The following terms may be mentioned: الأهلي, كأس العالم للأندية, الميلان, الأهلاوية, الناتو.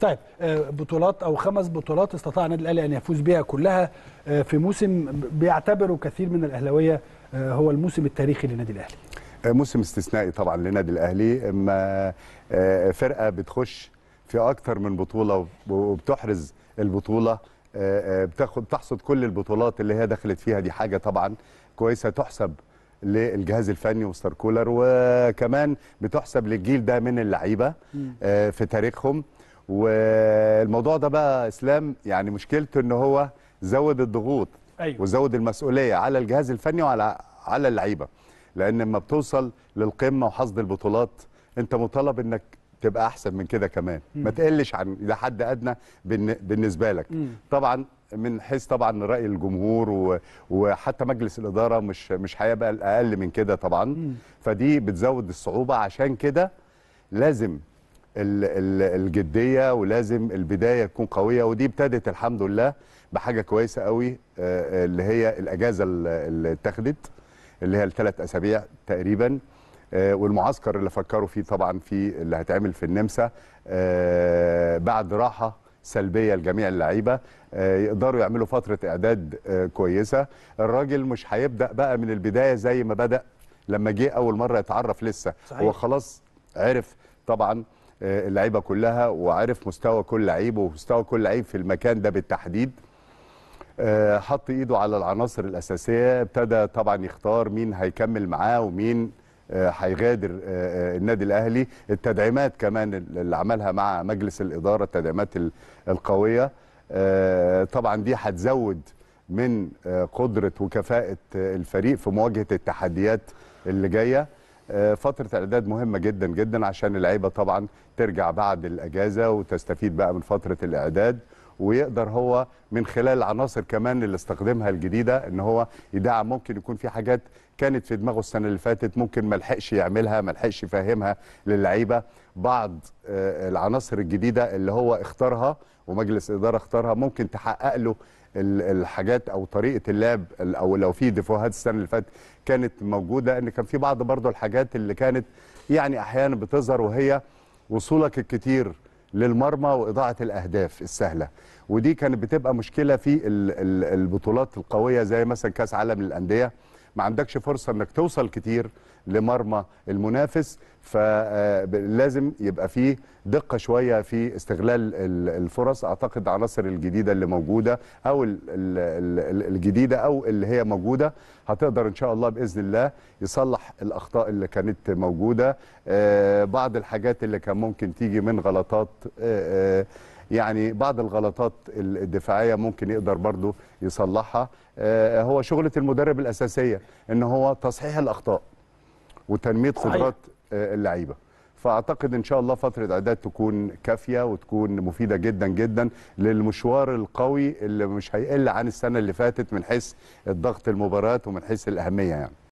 طيب بطولات او 5 بطولات استطاع النادي الاهلي ان يفوز بها كلها في موسم بيعتبره كثير من الاهلاويه هو الموسم التاريخي للنادي الاهلي. موسم استثنائي طبعا للنادي الاهلي، اما فرقه بتخش في اكتر من بطوله وبتحرز البطوله، بتحصد كل البطولات اللي هي دخلت فيها، دي حاجه طبعا كويسه تحسب للجهاز الفني وستار كولر، وكمان بتحسب للجيل ده من اللعيبه في تاريخهم. والموضوع ده بقى اسلام يعني مشكلته ان هو زود الضغوط، أيوة، وزود المسؤوليه على الجهاز الفني وعلى اللعيبه، لان لما بتوصل للقمه وحصد البطولات انت مطالب انك تبقى احسن من كده كمان، ما تقلش عن ده حد ادنى بالنسبه لك. طبعا من حيث طبعا راي الجمهور وحتى مجلس الاداره مش هيبقى اقل من كده طبعا. فدي بتزود الصعوبه، عشان كده لازم الجديه ولازم البدايه تكون قويه، ودي ابتدت الحمد لله بحاجه كويسه قوي اللي هي الاجازه اللي اتخذت اللي هي ال3 أسابيع تقريبا، والمعسكر اللي فكروا فيه طبعا في اللي هيتعمل في النمسا بعد راحه سلبيه لجميع اللعيبه، يقدروا يعملوا فتره اعداد كويسه. الراجل مش هيبدا بقى من البدايه زي ما بدا لما جه اول مره يتعرف لسه، صحيح. هو خلاص عرف طبعا اللعيبه كلها وعرف مستوى كل لعيب ومستوى كل لعيب في المكان ده بالتحديد، حط ايده على العناصر الاساسيه، ابتدى طبعا يختار مين هيكمل معاه ومين هيغادر النادي الاهلي. التدعيمات كمان اللي عملها مع مجلس الاداره، التدعيمات القويه طبعا دي هتزود من قدره وكفاءه الفريق في مواجهه التحديات اللي جايه. فتره اعداد مهمه جدا جدا عشان اللعيبه طبعا ترجع بعد الاجازه وتستفيد بقى من فتره الاعداد، ويقدر هو من خلال العناصر كمان اللي استخدمها الجديده ان هو يدعم. ممكن يكون في حاجات كانت في دماغه السنه اللي فاتت ممكن ما لحقش يعملها، ما لحقش يفهمها للعيبه، بعض العناصر الجديده اللي هو اختارها ومجلس الاداره اختارها ممكن تحقق له الحاجات او طريقه اللعب، او لو في ديفوهات السنه اللي فاتت كانت موجوده ان كان في بعض برضه الحاجات اللي كانت يعني احيانا بتظهر، وهي وصولك الكتير للمرمى واضاعه الاهداف السهله، ودي كانت بتبقى مشكله في البطولات القويه زي مثلا كاس عالم للانديه، ما عندكش فرصه انك توصل كتير لمرمى المنافس، فلازم يبقى فيه دقه شويه في استغلال الفرص. اعتقد العناصر الجديده اللي موجوده او الجديده او اللي هي موجوده هتقدر ان شاء الله باذن الله يصلح الاخطاء اللي كانت موجوده، بعض الحاجات اللي كان ممكن تيجي من غلطات، يعني بعض الغلطات الدفاعيه ممكن يقدر برضو يصلحها. هو شغله المدرب الاساسيه ان هو تصحيح الاخطاء وتنميه قدرات اللعيبه، فاعتقد ان شاء الله فتره اعداد تكون كافيه وتكون مفيده جدا جدا للمشوار القوي اللي مش هيقل عن السنه اللي فاتت من حيث الضغط المباريات ومن حيث الاهميه يعني.